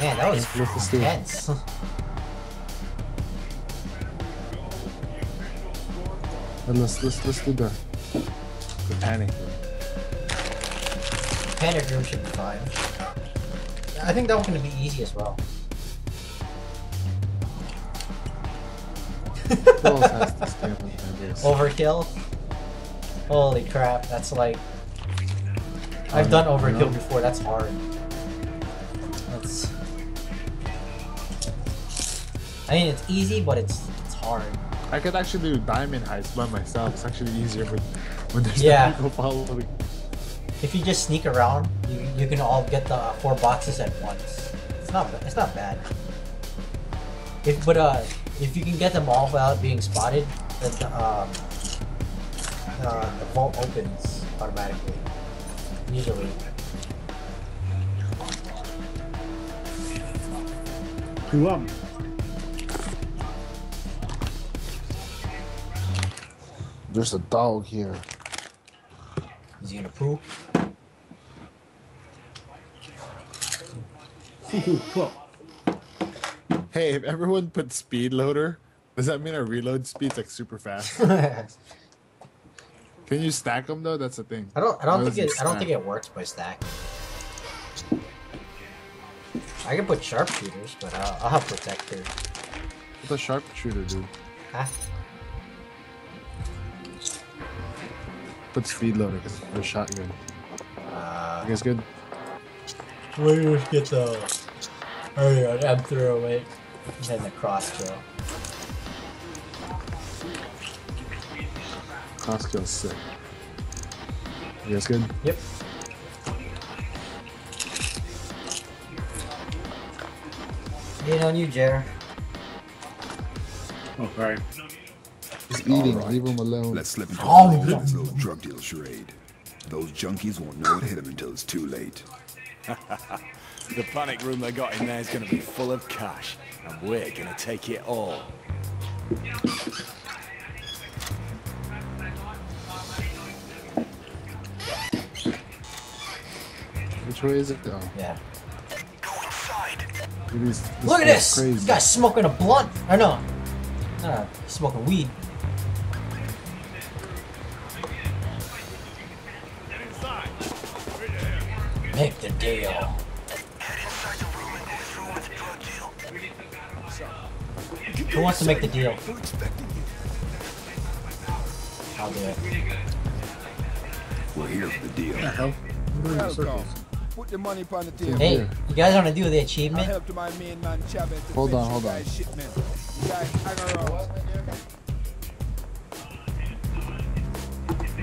Man, that was intense. And let's do that. The Panic Room. Panic Room should be fine. I think that one's gonna be easy as well. Overkill? Holy crap, that's like... I've done overkill before, that's hard. That's... I mean, it's easy, but it's hard. I could actually do diamond heist by myself. It's actually easier when there's no people following. If you just sneak around, you can all get the 4 boxes at once. It's not bad. If you can get them all without being spotted, then the vault opens automatically. Usually. Two up. There's a dog here. Is he gonna poop? Hey, if everyone put speed loader, does that mean our reload speed's like super fast? Can you stack them though? That's the thing. I don't think it works by stack. I can put sharpshooters, but I'll have protector. What's a sharpshooter do? Huh? Put speed loader or shotgun. You guys good? Where do we get the... Oh yeah, I'm through it. And then the cross-kill. Cross-kill's sick. You guys good? Yep. Lean on you, Jer. Oh, sorry. He's eating, right. Leave him alone. Let's slip into a drug deal charade. Those junkies won't know what hit them until it's too late. The panic room they got in there is going to be full of cash, and we're going to take it all. Which way is it though? Yeah. Go inside. Look at this! Crazy. This guy's smoking a blunt! I know. Smoking weed. Make the deal. Head inside the room and this room with drug deal. Who wants to make the deal? I'll do it. We're here for the deal. Put the money upon the deal. Hey, you guys want to do the achievement? Hold on, hold on.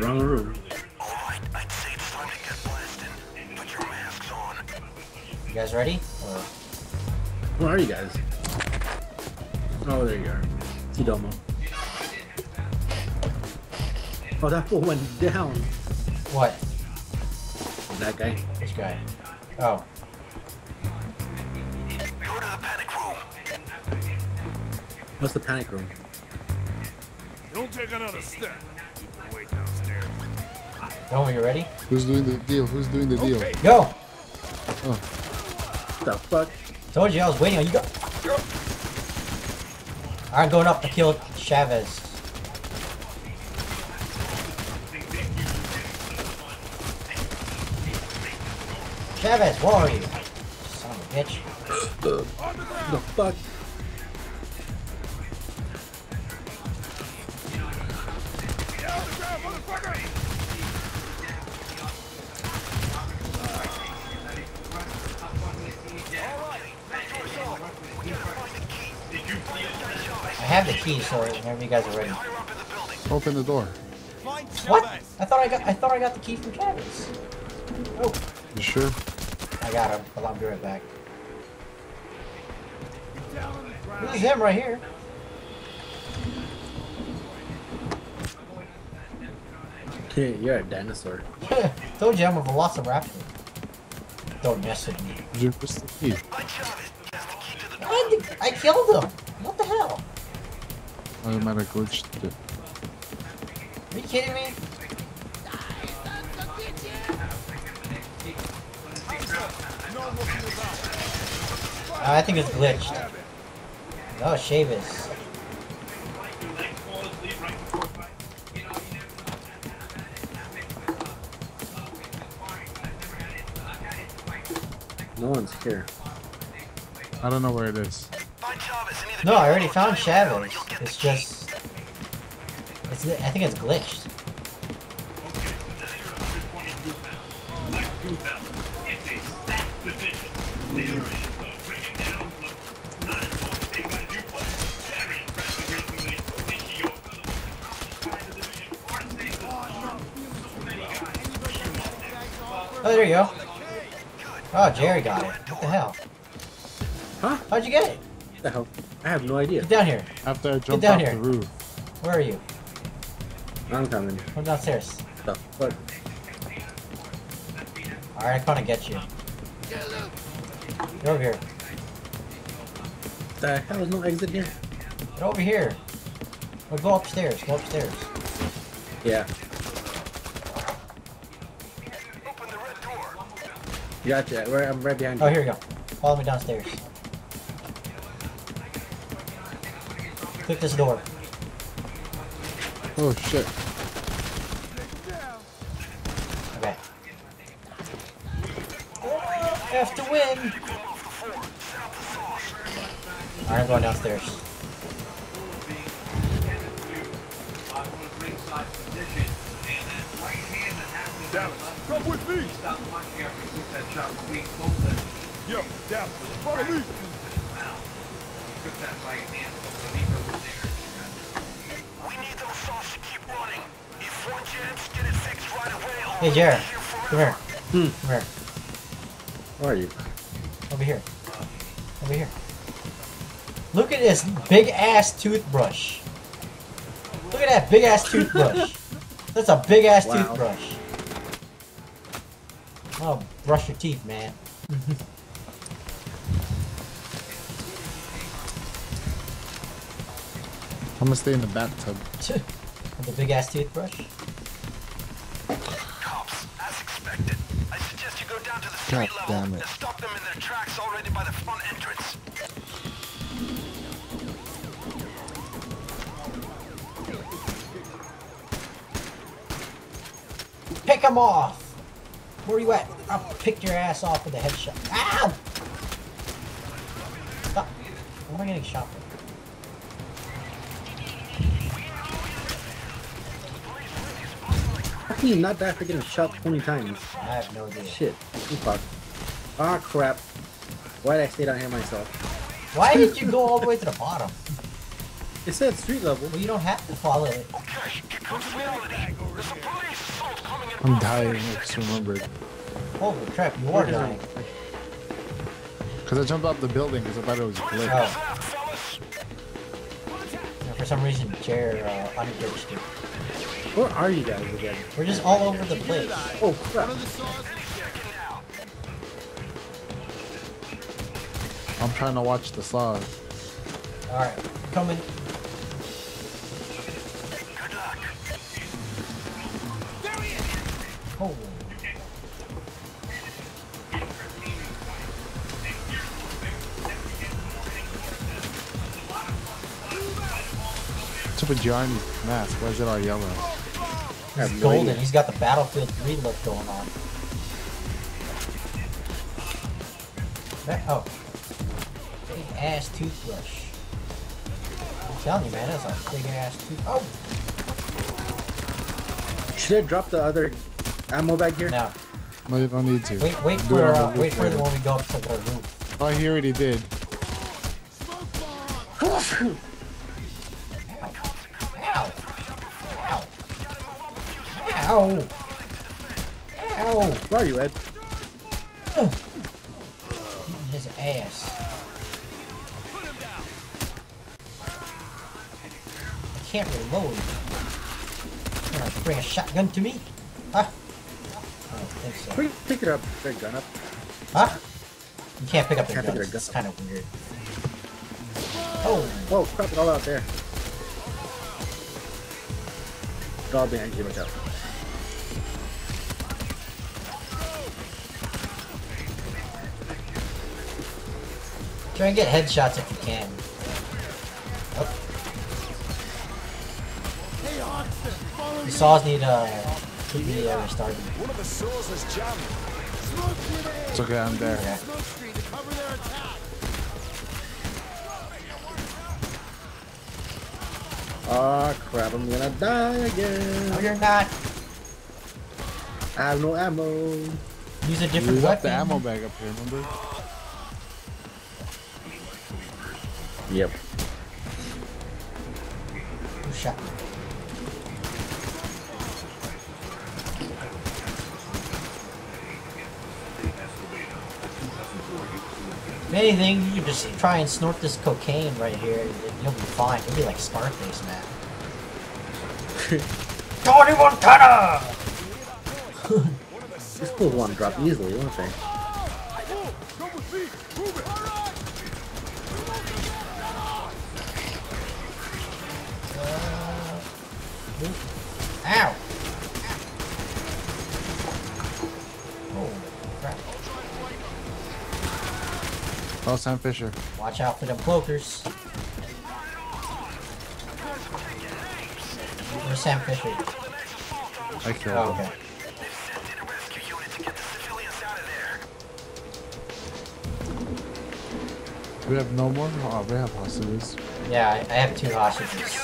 Wrong room. Alright, I'd say it's time to get blasted. Put your masks on. You guys ready? Or... Where are you guys? Oh, there you are. Tidomo. Oh, that fool went down. What? That guy? This guy. Oh. Go to the panic room. What's the panic room? Don't take another step. Don't you ready? Who's doing the deal? Who's doing the deal? Go! Oh. What the fuck? Told you I was waiting on you. Go. I'm going up to kill Chavez. Chavez, where are you? Son of a bitch. The fuck? I have the key, so whenever you guys are ready. Open the door. What? I thought I got the key from Chavez. Oh. You sure? I got him. I'll be right back. This is him right here. Hey, you're a dinosaur. Told you I'm a velociraptor. Don't mess with me. Where's the key? I killed him. What the hell? I might have glitched it. Are you kidding me? I think it's glitched. Oh, Chavis. No one's here. I don't know where it is. No, I already found Chavis. It's just... it's, I think it's glitched. Oh, there you go. Oh, Jerry got it. What the hell? Huh? How'd you get it? What the hell? I have no idea. Get down here. After I jumped off the roof. Where are you? I'm coming. I'm downstairs. What? Alright, I'm gonna get you. Get over here. The hell? There's no exit here? Get over here. Or go upstairs. Go upstairs. Yeah. Gotcha, I'm right behind you. Oh, here we go. Follow me downstairs. Click this door. Oh, shit. Okay. Oh, have to win! Alright, I'm going downstairs. Come with me! Yo, down, follow me! We need those souls to keep running. If one jams, get it fixed right away. Hey, Jared, come here. Come here. Where are you? Over here. Over here. Look at this big-ass toothbrush. Look at that big-ass toothbrush. That's a big-ass toothbrush. Oh, brush your teeth, man. I'm gonna stay in the bathtub. With a big ass toothbrush? Cops, as expected. I suggest you go down to the street level and stop them in their tracks already by the front entrance. Pick them off! Where are you at? I'll pick your ass off with a headshot. Ow! Stop. What am I getting shot for? How can you not die for getting shot 20 times? I have no idea. Shit. Ah, crap. Why did I stay down here myself? Why did you go all the way to the bottom? It said street level. Well, you don't have to follow it. Okay, here comes reality. There's a police assault coming in. I'm dying, I just remembered. Holy crap, you are dying. Because I jumped off the building because I thought it was glitched. Oh. Yeah, for some reason, Jer unglitched it. Where are you guys again? We're just all over the place. Oh crap. I'm trying to watch the Saw. Alright, coming. Oh. What's up with Johnny's mask? Why is it all yellow? He's golden. He's got the Battlefield 3 look going on. That, oh. Big ass toothbrush. I'm telling you, man, that's a big ass toothbrush. Oh! Should I drop the other ammo back here? No. No, you don't need to. Wait for the one we go up to the roof. Oh, he already did. Ow. Ow. Ow. Ow. Ow. Where are you, Ed? His ass. I can't reload. You're gonna bring a shotgun to me? Huh? So. Pick it up, their gun up. Huh? You can't pick up their guns. It's kind of weird. Oh! Whoa, crap, it all out there. It's all behind you, watch out. Try and get headshots if you can. Oh. The saws need keep me restarted. It's okay, I'm there. Yeah. Ah, oh, crap, I'm gonna die again. No, you're not. I have no ammo. Use a different weapon. The ammo bag up here, remember? Yep. Who shot me? If anything, you can just try and snort this cocaine right here, and you'll be fine. You'll be like Scarface, man. Tony Montana! This pool will want to drop easily, won't they? Ow! Oh, crap. Oh, Sam Fisher. Watch out for them cloakers. Where's Sam Fisher? I killed him. Okay. Do we have no more? Oh, we have hostages. Yeah, I have two hostages.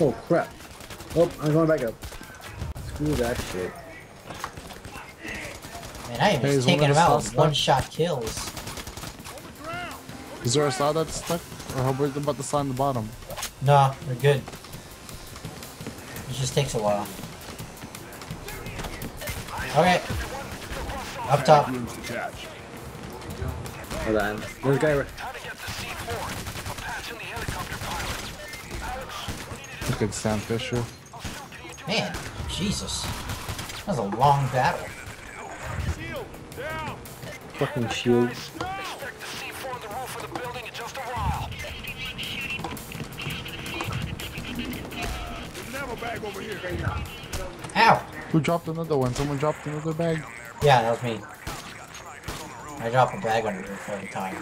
Oh crap. Oh, I'm going back up. Screw that shit. Man, I am just taking him out with one-shot kills. Is there a saw that's stuck? Or how about the saw on the bottom? Nah, we're good. It just takes a while. Okay. Up top. Hold on. There's a guy right... Look at Sam Fisher. Man, Jesus. That was a long battle. Fucking shield. Ow! Who dropped another one? Someone dropped another bag? Yeah, that was me. I dropped a bag under here for the time.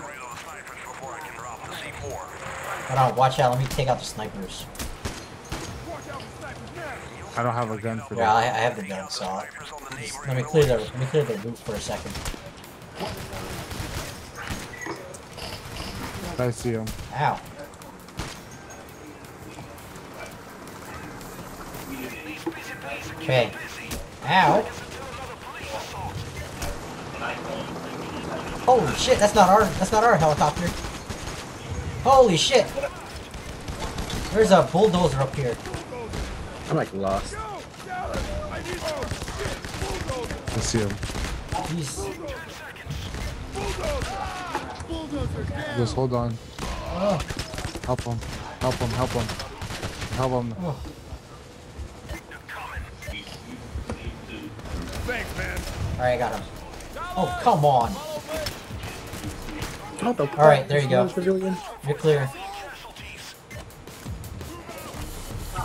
Hold on, watch out. Let me take out the snipers. I don't have a gun for that. Yeah, I have the gun, so let me clear the loot for a second. I see him. Ow. Okay. Ow. Holy shit, that's not our helicopter. Holy shit. There's a bulldozer up here. I'm like lost. I see him. Jeez. Just hold on. Oh. Help him. Help him. Help him. Help him. Oh. Alright, I got him. Oh, come on. Alright, there you go. You're clear.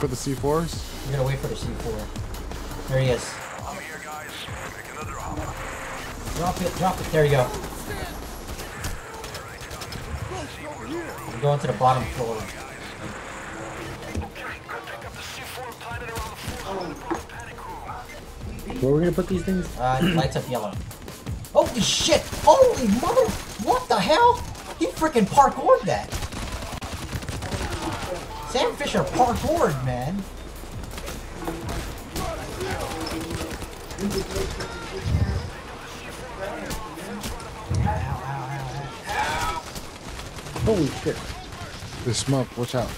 For the C4s? You're gonna wait for the C4. There he is. I'm here, guys. Make another hop. Drop it, drop it. There you go. We're going to the bottom floor. Where are we gonna put these things? Lights up yellow. Holy shit! Holy mother! What the hell? He freaking parkoured that! Sam Fisher parkoured, man! Holy shit. There's smoke, watch out.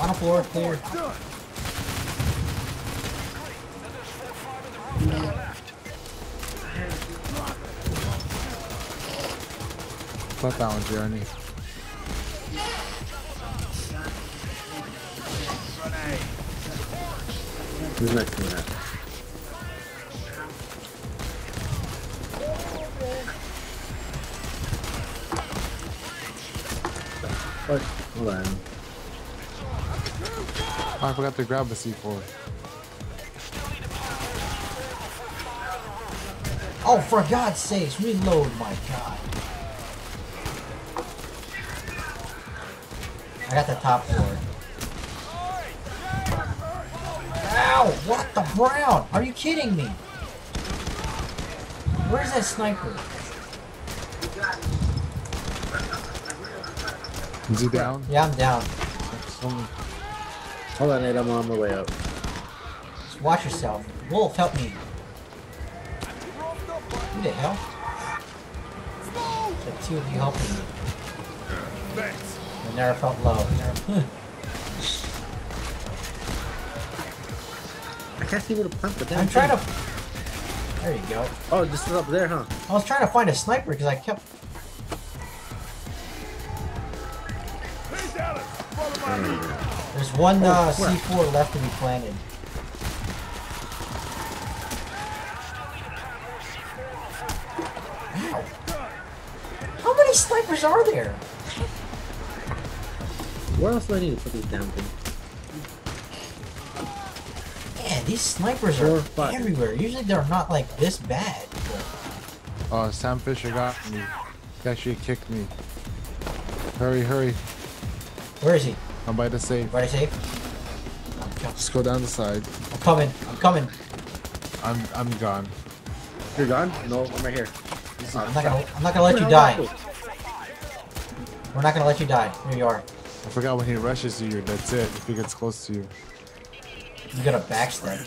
On the floor, clear. Fuck that one, Jeremy. Who's next to me now? Fuck, hold on. Oh, I forgot to grab the C4. Oh, for God's sakes, reload, my God. I got the top floor. Ow! What the brown? Are you kidding me? Where's that sniper? Is he down? Yeah, I'm down. Hold on, Nate, I'm on my way up. Just watch yourself. Wolf, help me. Who the hell? The two of you helping me. I never felt low. I can't see where to pump, but then I'm trying to... There you go. Oh, this is up there, huh? I was trying to find a sniper because I kept... There's one C4 left to be planted. Ow. How many snipers are there? Where else do I need to put these down to? These snipers are everywhere. Usually they're not like this bad. Oh, Sam Fisher got me. He actually kicked me. Hurry, hurry. Where is he? I'm by the safe. By the safe? Let's go down the side. I'm coming. I'm coming. I'm gone. You're gone? No, I'm right here. I'm not gonna let you die. We're not gonna let you die. Here you are. I forgot when he rushes you, that's it. If he gets close to you. You got a backstab.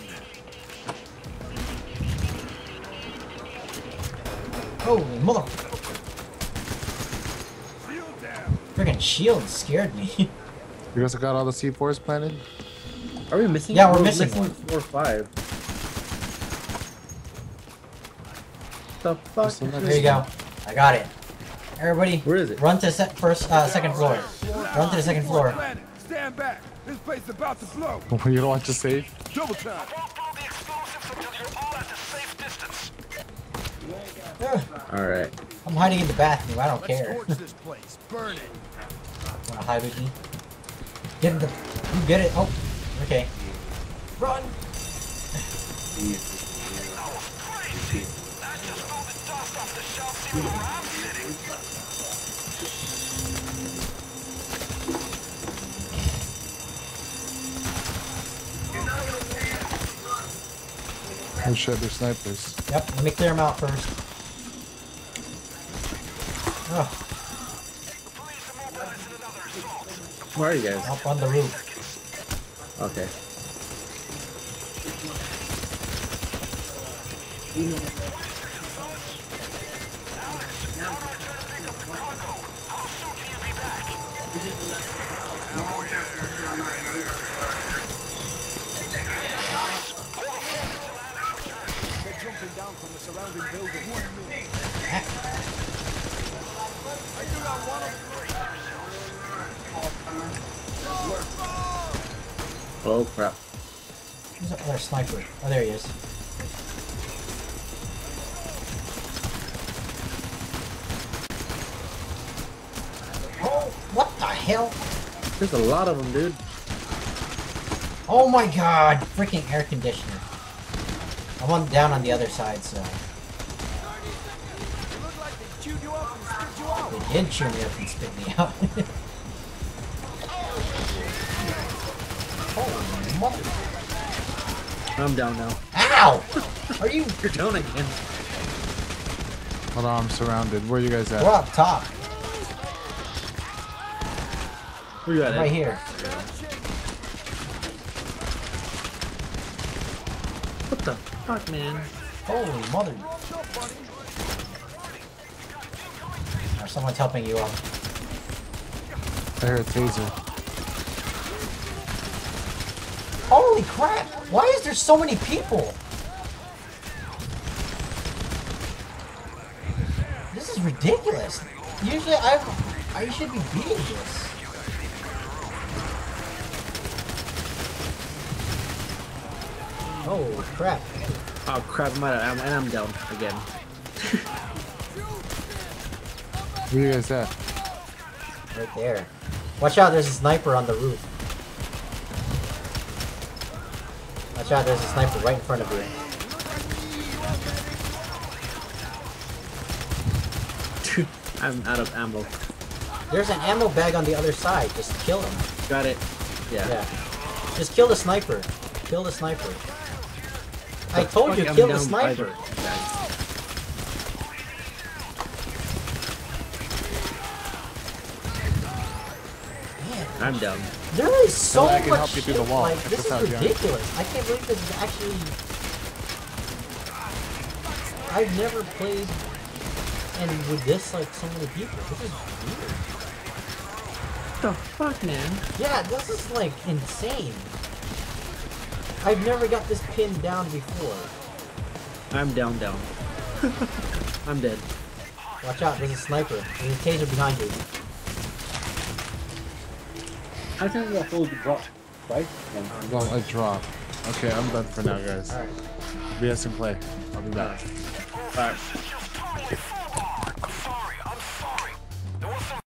Holy motherfucker. Freaking shield scared me. You guys got all the C4s planted? Are we missing? Yeah, we're missing one. 4 or 5. The fuck? There you go. I got it. Everybody, where is it? Run to the second floor. Run to the second floor. Stand back. This place is about to blow. You don't want to save? Double time. Alright. I'm hiding in the bathroom. I don't care. This place. Burn it. Wanna hide with me? Get in the... You get it. Oh. Okay. Run. Oh shit, they're snipers. Yep, let me clear them out first. Ugh. Where are you guys? Up on the roof. Okay. Oh crap. There's another sniper. Oh, there he is. Oh, what the hell? There's a lot of them, dude. Oh my God, freaking air conditioner. I'm on down on the other side, so. They did chew me up and spit me out. Holy mother. I'm down now. Ow! Are you? You're down again. Hold on, I'm surrounded. Where are you guys at? We're up top. Where you at? Right here. What the fuck, man? Holy mother. Or someone's helping you up. I heard a taser. Holy crap! Why is there so many people? This is ridiculous. Usually I should be beating this. Oh crap. Oh crap, I'm down again. Where you guys at? Right there. Watch out, there's a sniper on the roof. Watch out, there's a sniper right in front of you. Dude, I'm out of ammo. There's an ammo bag on the other side. Just kill him. Got it. Yeah. Just kill the sniper. Kill the sniper. I told you, kill the sniper. I'm down. There is so much shit, like, this is ridiculous. I can't believe this is actually... I've never played and with this, like, so many people. This is weird. What the fuck, man? Yeah, this is, like, insane. I've never got this pinned down before. I'm down. I'm dead. Watch out, there's a sniper. There's a taser behind you. I think that all dropped, right? Well, I dropped. Okay, I'm done for now, guys. All right. BS and play. I'll be back. Alright.